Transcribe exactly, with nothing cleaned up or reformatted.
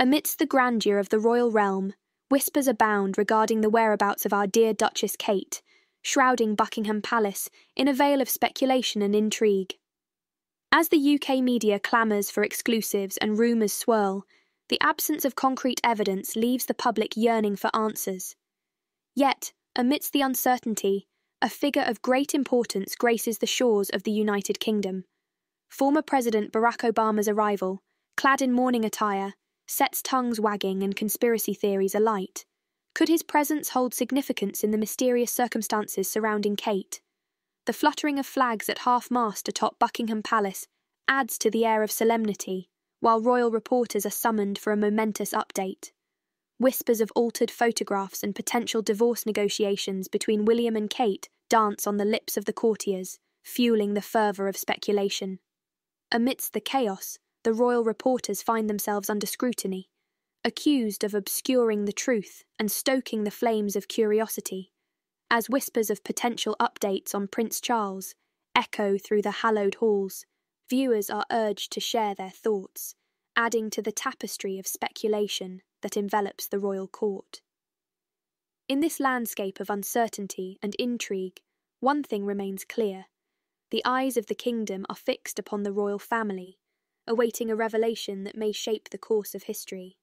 Amidst the grandeur of the royal realm, whispers abound regarding the whereabouts of our dear Duchess Kate, shrouding Buckingham Palace in a veil of speculation and intrigue. As the U K media clamours for exclusives and rumours swirl, the absence of concrete evidence leaves the public yearning for answers. Yet, amidst the uncertainty, a figure of great importance graces the shores of the United Kingdom. Former President Barack Obama's arrival, clad in mourning attire, sets tongues wagging and conspiracy theories alight. Could his presence hold significance in the mysterious circumstances surrounding Kate? The fluttering of flags at half-mast atop Buckingham Palace adds to the air of solemnity, while royal reporters are summoned for a momentous update. Whispers of altered photographs and potential divorce negotiations between William and Kate dance on the lips of the courtiers, fueling the fervour of speculation. Amidst the chaos, the royal reporters find themselves under scrutiny, accused of obscuring the truth and stoking the flames of curiosity, as whispers of potential updates on Prince Charles echo through the hallowed halls. Viewers are urged to share their thoughts, adding to the tapestry of speculation that envelops the royal court. In this landscape of uncertainty and intrigue, one thing remains clear. The eyes of the kingdom are fixed upon the royal family, awaiting a revelation that may shape the course of history.